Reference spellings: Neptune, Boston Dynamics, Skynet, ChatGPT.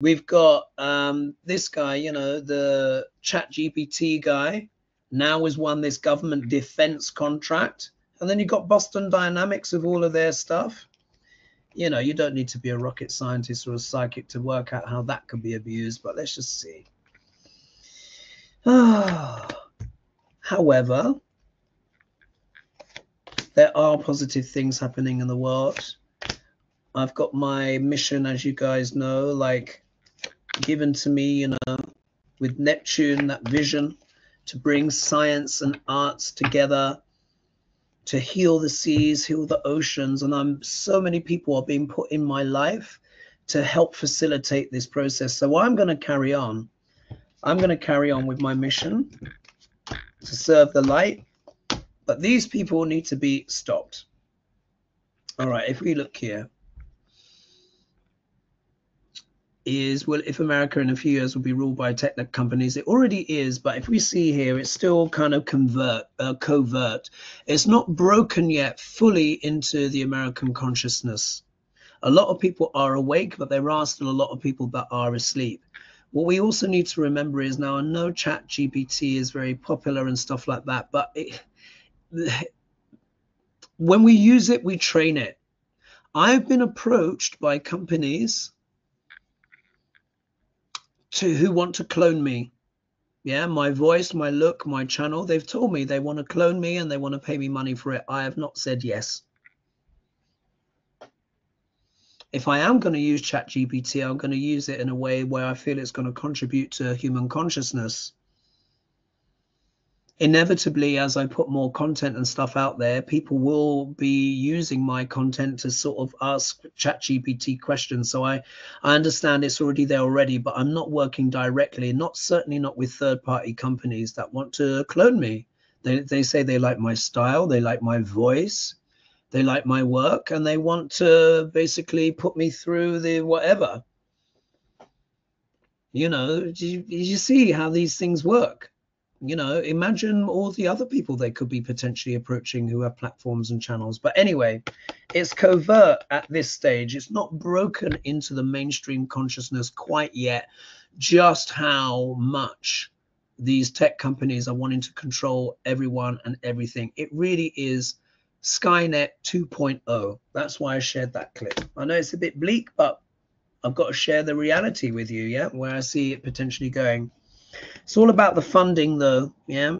We've got this guy, you know, the ChatGPT guy, now has won this government defense contract. And then you've got Boston Dynamics with all of their stuff. You know, you don't need to be a rocket scientist or a psychic to work out how that could be abused, but let's just see. However, there are positive things happening in the world. I've got my mission, as you guys know, like given to me, you know, with Neptune, that vision to bring science and arts together to heal the seas, heal the oceans. And so many people are being put in my life to help facilitate this process. So I'm going to carry on. I'm going to carry on with my mission to serve the light. But these people need to be stopped. All right, if we look here. Well, if America in a few years will be ruled by tech companies, it already is. But if we see here, it's still kind of covert. It's not broken yet fully into the American consciousness. A lot of people are awake, but there are still a lot of people that are asleep. What we also need to remember is now, I know ChatGPT is very popular and stuff like that, but when we use it, we train it. I've been approached by companies who want to clone me. Yeah, my voice, my look, my channel. They've told me they want to clone me and they want to pay me money for it. I have not said yes. If I am going to use ChatGPT, I'm going to use it in a way where I feel it's going to contribute to human consciousness. Inevitably, as I put more content and stuff out there, people will be using my content to sort of ask ChatGPT questions. So I understand it's already there already, but I'm not working directly, certainly not with third-party companies that want to clone me. They say they like my style, they like my voice, they like my work, and they want to basically put me through the whatever. You know, you see how these things work. You know, imagine all the other people they could be potentially approaching who have platforms and channels. But anyway, it's covert at this stage. It's not broken into the mainstream consciousness quite yet, just how much these tech companies are wanting to control everyone and everything. It really is Skynet 2.0. That's why I shared that clip. I know it's a bit bleak, but I've got to share the reality with you, yeah, where I see it potentially going. It's all about the funding, though, yeah.